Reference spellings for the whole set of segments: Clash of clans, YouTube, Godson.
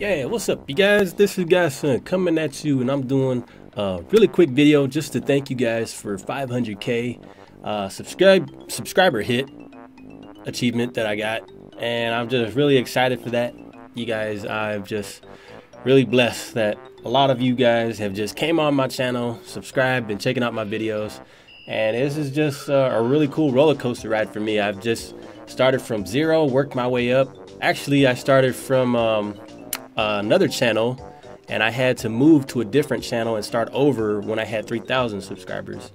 Yeah, what's up you guys, this is Godson coming at you, and I'm doing a really quick video just to thank you guys for 500k subscriber hit achievement that I got, and I'm just really excited for that. You guys, I'm just really blessed that a lot of you guys have just came on my channel, subscribed, and checking out my videos. And this is just a really cool roller coaster ride for me. I've just started from zero, worked my way up. Actually, I started from another channel, and I had to move to a different channel and start over when I had 3,000 subscribers,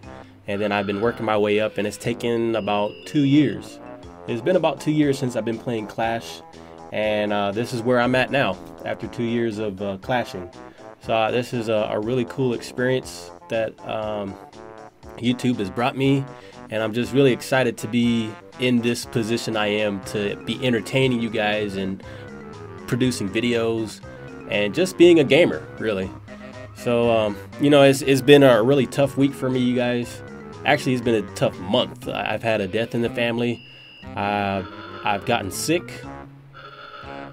and then I've been working my way up, and it's taken about 2 years. It's been about 2 years since I've been playing Clash, and this is where I'm at now after 2 years of clashing. So this is a really cool experience that YouTube has brought me, and I'm just really excited to be in this position I am, to be entertaining you guys and producing videos and just being a gamer, really. So you know, it's been a really tough week for me, you guys. Actually, it's been a tough month. I've had a death in the family, I've gotten sick,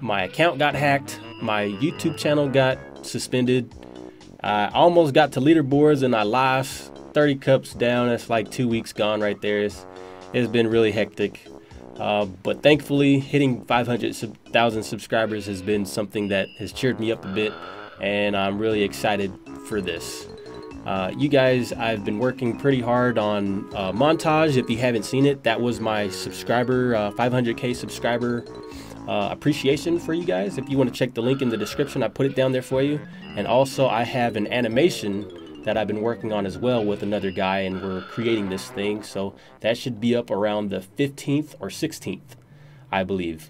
my account got hacked, my YouTube channel got suspended, I almost got to leaderboards and I lost 30 cups down. That's like 2 weeks gone right there. It's been really hectic. But thankfully, hitting 500,000 subscribers has been something that has cheered me up a bit, and I'm really excited for this. You guys, I've been working pretty hard on montage. If you haven't seen it, that was my subscriber 500k subscriber appreciation for you guys. If you want to check the link in the description, I put it down there for you. And also, I have an animation that I've been working on as well with another guy, and we're creating this thing, so that should be up around the 15th or 16th, I believe.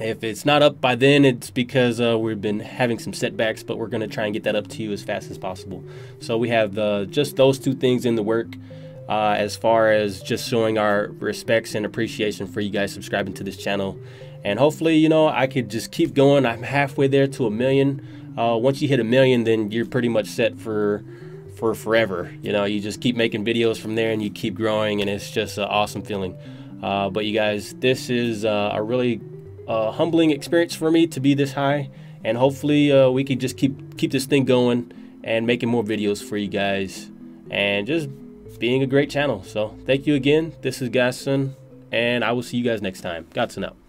If it's not up by then, it's because we've been having some setbacks, but we're gonna try and get that up to you as fast as possible. So we have just those two things in the work, as far as just showing our respects and appreciation for you guys subscribing to this channel. And hopefully, you know, I could just keep going. I'm halfway there to 1 million. Once you hit 1 million, then you're pretty much set for forever. You know, you just keep making videos from there and you keep growing, and it's just an awesome feeling. But you guys, this is a really humbling experience for me to be this high, and hopefully we can just keep this thing going and making more videos for you guys and just being a great channel. So thank you again. This is Godson, and I will see you guys next time. Godson out.